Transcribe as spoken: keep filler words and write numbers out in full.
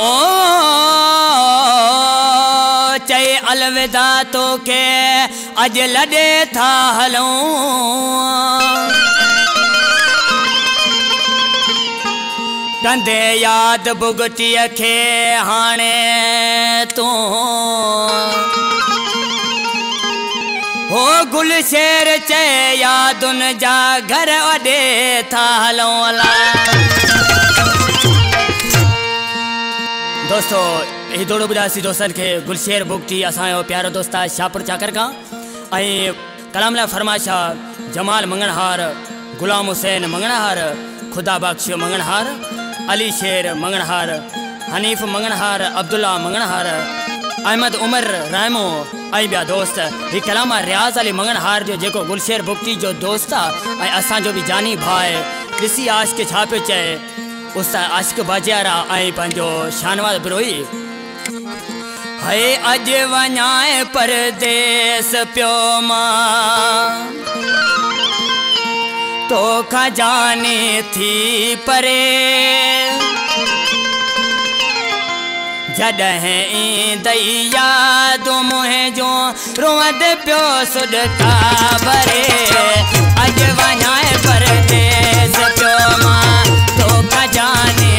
ओ चए अलविदा तो के अज लडे था हलूं कंदे याद भुगती खे हाने तू हो गुलशेर चए यादुन जा घर वडे था हलूं अला। दोस्तों ही दौड़ो बुदासी दोस्तन के गुलशेर भुगती असायो प्यारो दोस्त शाहपुर चाकर का कलामला फरमाशा जमाल मंगणहार गुलाम हुसैन मंगणहार खुदा बख्श मंगणहार अली शेर मंगणहार हनीफ मंगणहार अब्दुल्ला मंगणहार अहमद उमर रायमो आई बिया दोस्त ही कलामा रियाज अली मंगणहार जो जेको गुलशेर भुगती जो दोस्त आई असा जो भी जानी भाई ऋषि आशिक छापे चाहे उस आशिक बाजियारा आई पंजो शानवाज ब्रोई है अज वनाए परदेस प्यो मां तो खजाने थी परे जडहें ईंदई याद मुंहिंजो रोअंद पियो सुडका भरे अज वञाए परदेस पियो मां तो खजाने